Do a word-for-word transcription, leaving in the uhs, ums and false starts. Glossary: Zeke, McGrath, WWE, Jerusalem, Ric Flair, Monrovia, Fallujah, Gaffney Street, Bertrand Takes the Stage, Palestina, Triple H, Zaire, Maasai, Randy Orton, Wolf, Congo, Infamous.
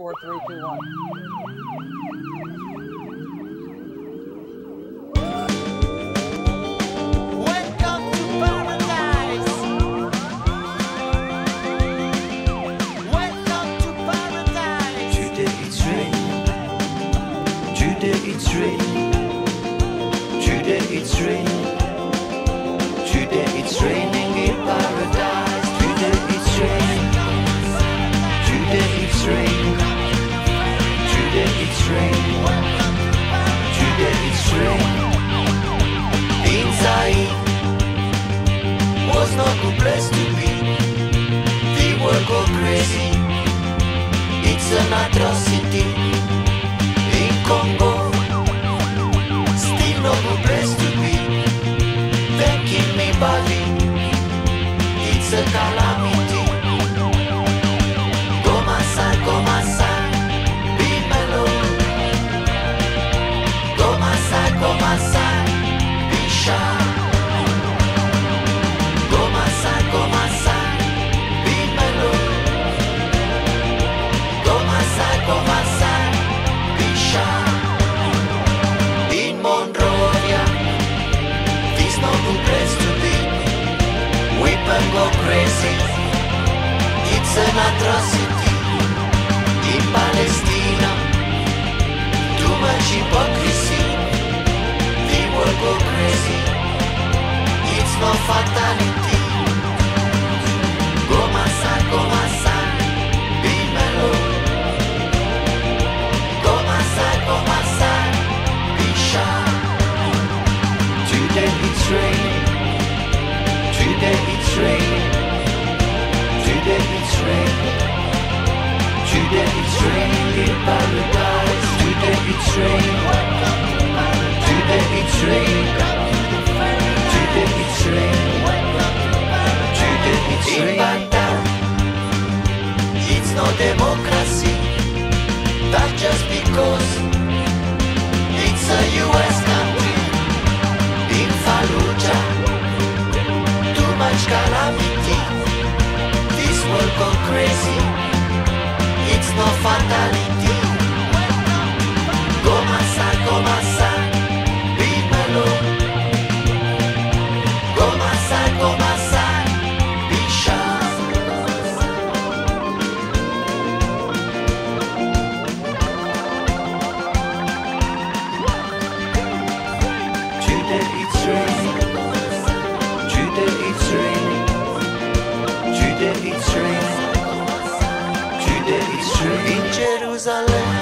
Four, three, two, one. Welcome to paradise. Welcome to paradise. Today it's raining. Today it's raining. Today it's raining. Today it's raining in paradise. Today it's raining. Today it's raining. Today it's raining. Today it's raining. In Zaire was not a place to be. They were go crazy. It's an atrocity. In Congo, still not a place to be. They kill me, Bali. It's a calamity. Go Maasai, go Maasai. Go Maasai, bicha. Go Maasai, go Maasai, bimelo. Go Maasai, go Maasai, bicha. In Monrovia, this not a place to be. We can go crazy. It's an atrocity. In Palestina, too much hypocrisy. Go crazy, it's no fatality. Go Maasai, go Maasai, bimelo. Go Maasai, go Maasai, bicha. Today it's raining. Today it's raining. Today it's raining. Today it's raining in paradise. Today it's raining. Today it's raining. Today it's raining. Today it's raining. It's no democracy. That's just because it's a U S country. In Fallujah, too much calamity. This world go crazy. It's no fatality. Go Maasai, go Maasai. Today it's raining. Today it's raining. In Jerusalem,